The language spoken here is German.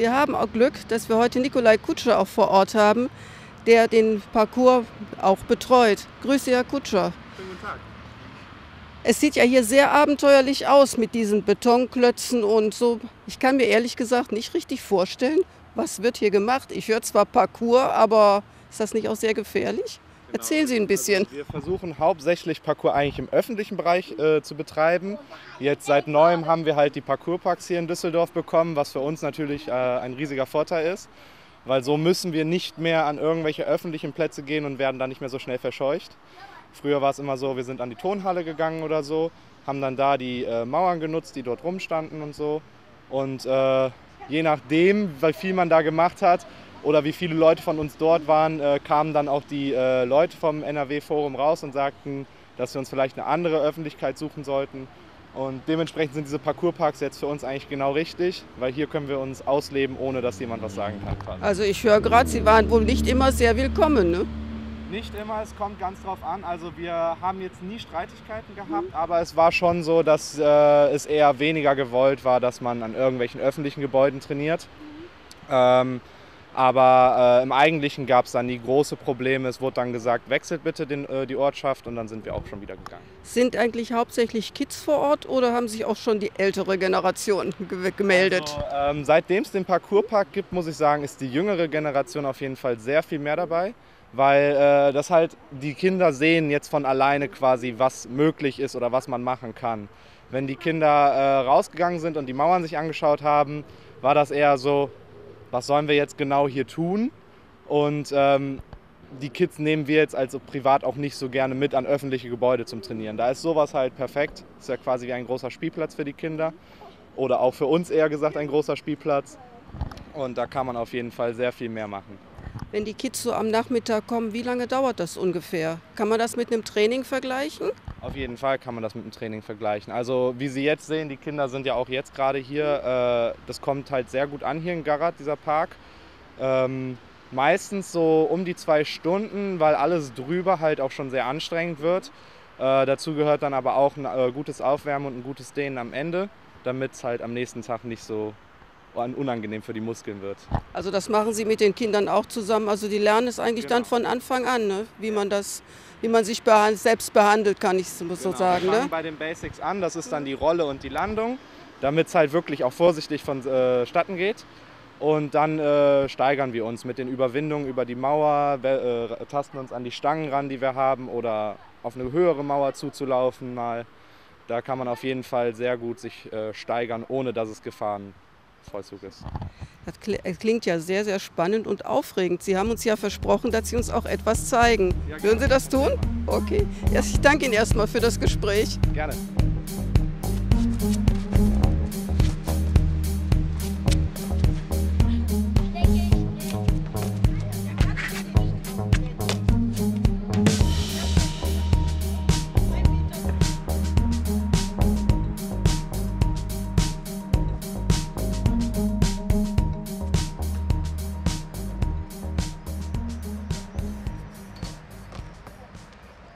Wir haben auch Glück, dass wir heute Nikolai Kutscher auch vor Ort haben, der den Parkour auch betreut. Grüße, Herr Kutscher. Schönen guten Tag. Es sieht ja hier sehr abenteuerlich aus mit diesen Betonklötzen und so. Ich kann mir ehrlich gesagt nicht richtig vorstellen, was wird hier gemacht. Ich höre zwar Parkour, aber ist das nicht auch sehr gefährlich? Genau. Erzählen Sie ein bisschen. Also wir versuchen hauptsächlich Parkour eigentlich im öffentlichen Bereich zu betreiben. Jetzt seit neuem haben wir halt die Parkourparks hier in Düsseldorf bekommen, was für uns natürlich ein riesiger Vorteil ist. Weil so müssen wir nicht mehr an irgendwelche öffentlichen Plätze gehen und werden da nicht mehr so schnell verscheucht. Früher war es immer so, wir sind an die Tonhalle gegangen oder so, haben dann da die Mauern genutzt, die dort rumstanden und so. Und je nachdem, wie viel man da gemacht hat oder wie viele Leute von uns dort waren, kamen dann auch die Leute vom NRW-Forum raus und sagten, dass wir uns vielleicht eine andere Öffentlichkeit suchen sollten. Und dementsprechend sind diese Parkourparks jetzt für uns eigentlich genau richtig, weil hier können wir uns ausleben, ohne dass jemand was sagen kann. Also ich höre gerade, Sie waren wohl nicht immer sehr willkommen, ne? Nicht immer, es kommt ganz drauf an. Also wir haben jetzt nie Streitigkeiten gehabt, aber es war schon so, dass es eher weniger gewollt war, dass man an irgendwelchen öffentlichen Gebäuden trainiert. Aber im Eigentlichen gab es dann nie große Probleme. Es wurde dann gesagt, wechselt bitte die Ortschaft, und dann sind wir auch schon wieder gegangen. Sind eigentlich hauptsächlich Kids vor Ort oder haben sich auch schon die ältere Generation gemeldet? Also, seitdem es den Parkourpark gibt, muss ich sagen, ist die jüngere Generation auf jeden Fall sehr viel mehr dabei. Weil das halt, die Kinder sehen jetzt von alleine quasi, was möglich ist oder was man machen kann. Wenn die Kinder rausgegangen sind und die Mauern sich angeschaut haben, war das eher so, was sollen wir jetzt genau hier tun? Und die Kids nehmen wir jetzt als privat auch nicht so gerne mit an öffentliche Gebäude zum Trainieren. Da ist sowas halt perfekt. Ist ja quasi wie ein großer Spielplatz für die Kinder. Oder auch für uns eher gesagt ein großer Spielplatz. Und da kann man auf jeden Fall sehr viel mehr machen. Wenn die Kids so am Nachmittag kommen, wie lange dauert das ungefähr? Kann man das mit einem Training vergleichen? Auf jeden Fall kann man das mit einem Training vergleichen. Also wie Sie jetzt sehen, die Kinder sind ja auch jetzt gerade hier. Das kommt halt sehr gut an hier in Garath, dieser Park. Meistens so um die 2 Stunden, weil alles drüber halt auch schon sehr anstrengend wird. Dazu gehört dann aber auch ein gutes Aufwärmen und ein gutes Dehnen am Ende, damit es halt am nächsten Tag nicht so unangenehm für die Muskeln wird. Also das machen Sie mit den Kindern auch zusammen, also die lernen es eigentlich dann von Anfang an, ne? wie man sich selbst behandelt, kann ich so sagen. Wir fangen bei den Basics an, das ist dann die Rolle und die Landung, damit es halt wirklich auch vorsichtig vonstatten geht, und dann steigern wir uns mit den Überwindungen über die Mauer, tasten uns an die Stangen ran, die wir haben, oder auf eine höhere Mauer zuzulaufen mal. Da kann man auf jeden Fall sehr gut sich steigern, ohne dass es Gefahren Vollzug ist. Das klingt ja sehr, sehr spannend und aufregend. Sie haben uns ja versprochen, dass Sie uns auch etwas zeigen. Ja, würden Sie das tun? Okay. Ja, ich danke Ihnen erstmal für das Gespräch. Gerne.